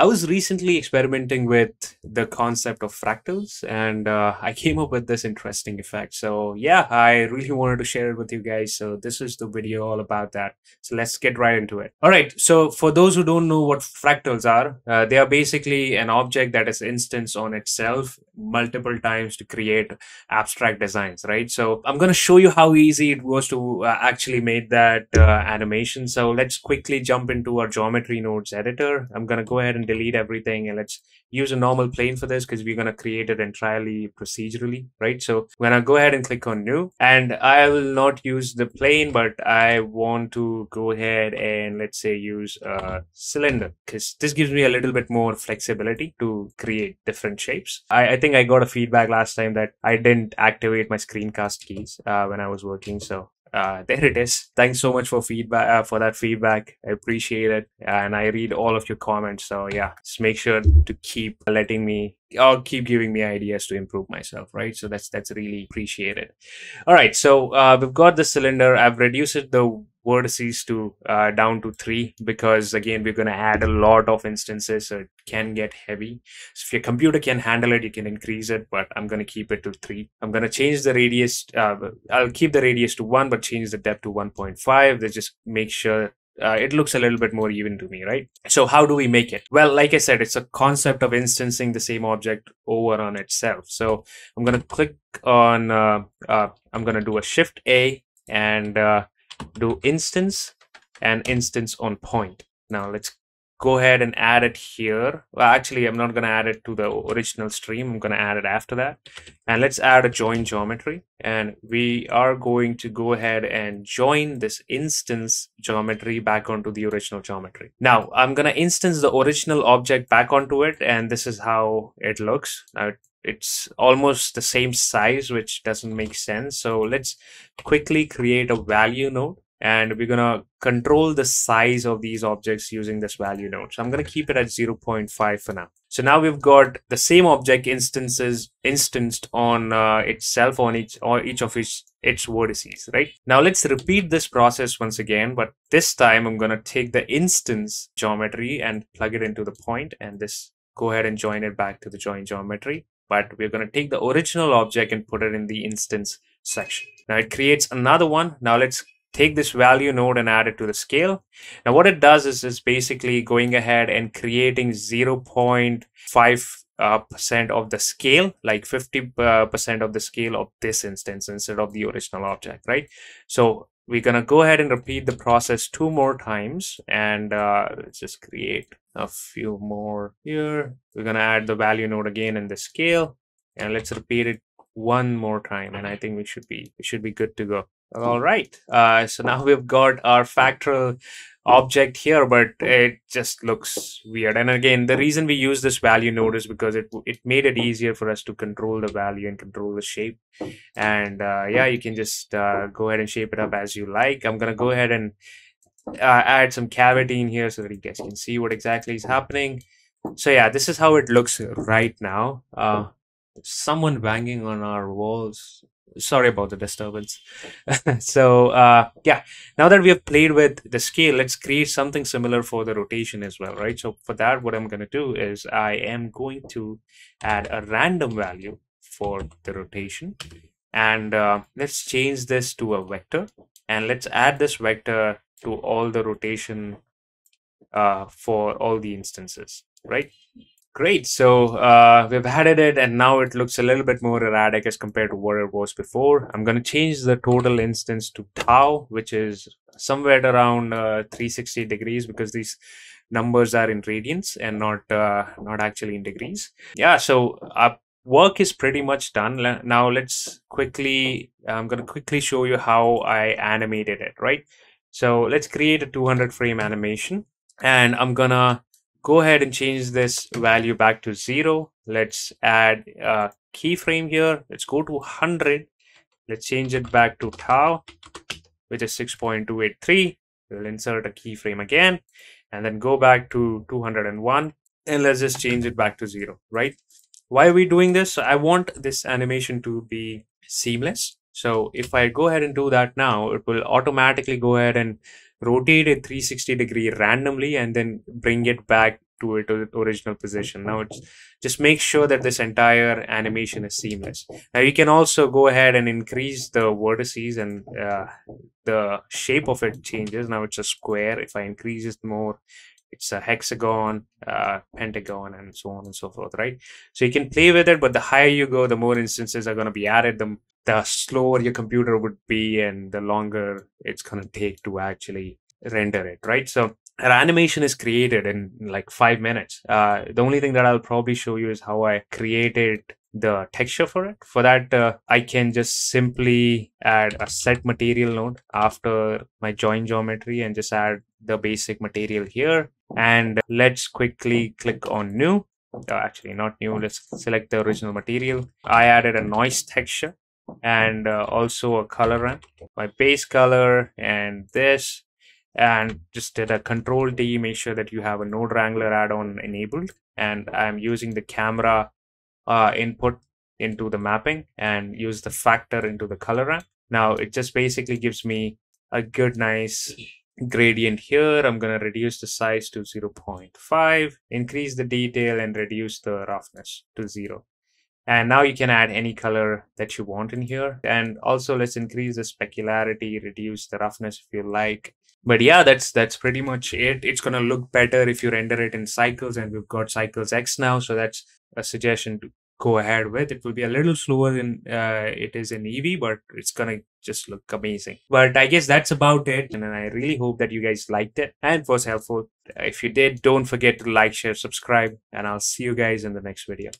I was recently experimenting with the concept of fractals, and I came up with this interesting effect. So yeah, I really wanted to share it with you guys. So this is the video all about that. So let's get right into it. All right. So for those who don't know what fractals are, they are basically an object that is instanced on itself multiple times to create abstract designs, right? So I'm going to show you how easy it was to actually make that animation. So let's quickly jump into our geometry nodes editor. I'm going to go ahead and delete everything, and let's use a normal plane for this because we're going to create it entirely procedurally, right? So when I go ahead and click on new, and I will not use the plane, but I want to go ahead and let's say use a cylinder because this gives me a little bit more flexibility to create different shapes. I think I got a feedback last time that I didn't activate my screencast keys when I was working. So there it is. Thanks so much for feedback for that feedback. I appreciate it, and I read all of your comments. So yeah, just make sure to keep letting me or keep giving me ideas to improve myself, right? So that's really appreciated. All right, so we've got the cylinder. I've reduced the vertices to down to 3 because again we're going to add a lot of instances, so it can get heavy. So if your computer can handle it, you can increase it, but I'm going to keep it to 3. I'm going to change the radius. I'll keep the radius to 1 but change the depth to 1.5. Let's just make sure it looks a little bit more even to me, right? So how do we make it? Well, like I said, it's a concept of instancing the same object over on itself. So I'm going to click on I'm going to do a shift A and do instance and instance on point. Now let's go ahead and add it here. Well, actually I'm not going to add it to the original stream. I'm going to add it after that. And let's add a join geometry, and we are going to go ahead and join this instance geometry back onto the original geometry. Now I'm going to instance the original object back onto it, and this is how it looks. Now it's almost the same size, which doesn't make sense. So let's quickly create a value node, and we're gonna control the size of these objects using this value node. So I'm gonna keep it at 0.5 for now. So now we've got the same object instanced on itself on each of its vertices, right? Now let's repeat this process once again, but this time I'm gonna take the instance geometry and plug it into the point, and this go ahead and join it back to the join geometry. But we're going to take the original object and put it in the instance section. Now it creates another one. Now let's take this value node and add it to the scale. Now what it does is basically going ahead and creating 0.5% of the scale, like 50% of the scale of this instance instead of the original object, right? So we're going to go ahead and repeat the process 2 more times, and let's just create a few more here. We're going to add the value node again in the scale, and let's repeat it 1 more time, and I think we should be good to go. All right, so now we've got our fractal object here, but it just looks weird. And again, the reason we use this value node is because it made it easier for us to control the value and control the shape. And yeah, you can just go ahead and shape it up as you like. I'm gonna go ahead and add some cavity in here so that you guys can see what exactly is happening. So yeah, this is how it looks right now. Someone banging on our walls. Sorry about the disturbance. So yeah, now that we have played with the scale, let's create something similar for the rotation as well, right? So for that, what I'm going to do is I am going to add a random value for the rotation, and let's change this to a vector, and let's add this vector to all the rotation for all the instances, right? Great, so we've added it, and now it looks a little bit more erratic as compared to what it was before. I'm going to change the total instance to tau, which is somewhere around 360 degrees because these numbers are in radians and not actually in degrees. Yeah, so our work is pretty much done. Now let's quickly, I'm going to quickly show you how I animated it, right? So let's create a 200 frame animation, and I'm going to go ahead and change this value back to 0. Let's add a keyframe here. Let's go to 100. Let's change it back to tau, which is 6.283. We'll insert a keyframe again, and then go back to 201. And let's just change it back to 0, right? Why are we doing this? So I want this animation to be seamless. So if I go ahead and do that now, it will automatically go ahead and rotate it 360 degree randomly and then bring it back to its original position. Now it's just make sure that this entire animation is seamless. Now you can also go ahead and increase the vertices, and the shape of it changes. Now it's a square. If I increase it more, it's a hexagon, pentagon, and so on and so forth, right? So you can play with it, but the higher you go, the more instances are going to be added, the slower your computer would be, and the longer it's going to take to actually render it, right? So our animation is created in like 5 minutes. The only thing that I'll probably show you is how I created the texture for it. For that, I can just simply add a set material node after my join geometry and just add the basic material here. And let's quickly click on new. Actually, not new. Let's select the original material. I added a noise texture and also a color ramp. My base color and this. And just did a control D, make sure that you have a node wrangler add-on enabled. And I'm using the camera input into the mapping and use the factor into the color ramp. Now it just basically gives me a good, nice gradient here. I'm going to reduce the size to 0.5, increase the detail and reduce the roughness to 0. And now you can add any color that you want in here. And also let's increase the specularity, reduce the roughness if you like. But yeah, that's pretty much it. It's going to look better if you render it in Cycles, and we've got Cycles X now. So that's a suggestion to go ahead with. It will be a little slower than it is in Eevee, but it's going to just look amazing. But I guess that's about it. And I really hope that you guys liked it and was helpful. If you did, don't forget to like, share, subscribe, and I'll see you guys in the next video.